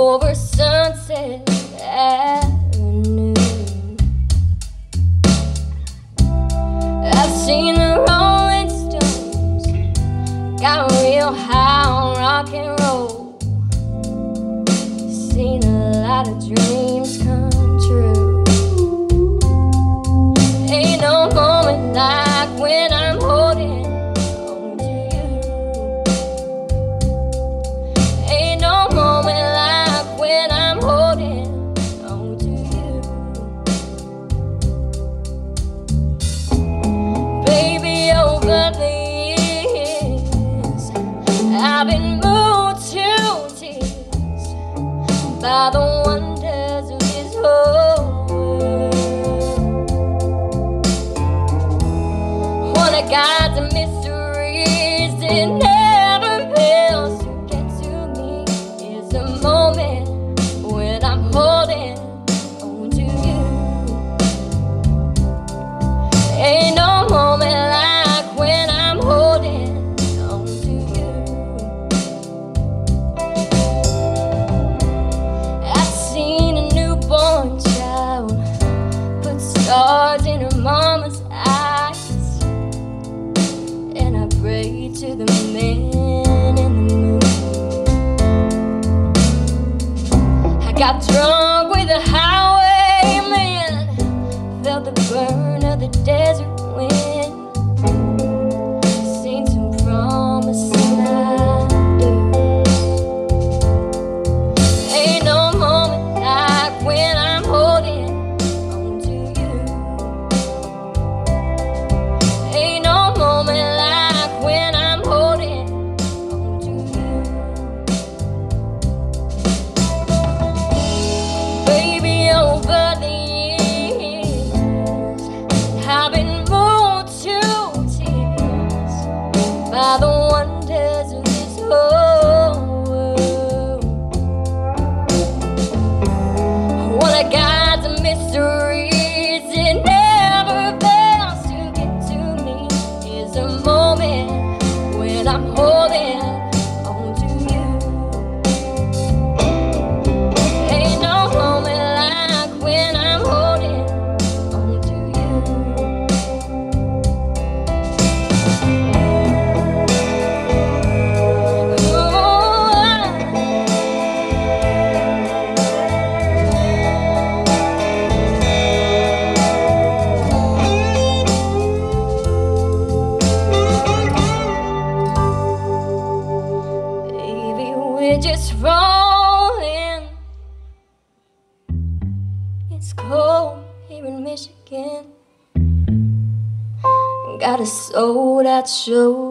over Sunset Avenue. I've seen the Rolling Stones, got real high on rock and roll, seen a lot of dreams come true. Ain't no moment like when I'm holding on to you. Ain't no moment like when I'm holding on to you. Baby, over the years I've been moved to tears by the wonders of his whole world. One of God's mysteries that never fails to get to me is the moment when I'm holding on to you. Ain't no moment like when I'm holding on to you. I've seen a newborn child put stars in her mama's eyes, and I pray to the man in the moon. I got drunk with a highwayman, felt the burn of the desert wind, seen some promises I do. Ain't no moment like when I'm holding on to you. Ain't no moment like when I'm holding on to you. Baby, over the years I've been moved to tears by the wonders of this whole world. One of God's mysteries that never fails to get to me is the moment when I'm holding on to you. Ain't no moment like when I'm holding on to you. Baby, we're just rolling. It's cold here in Michigan. Got a sold out show.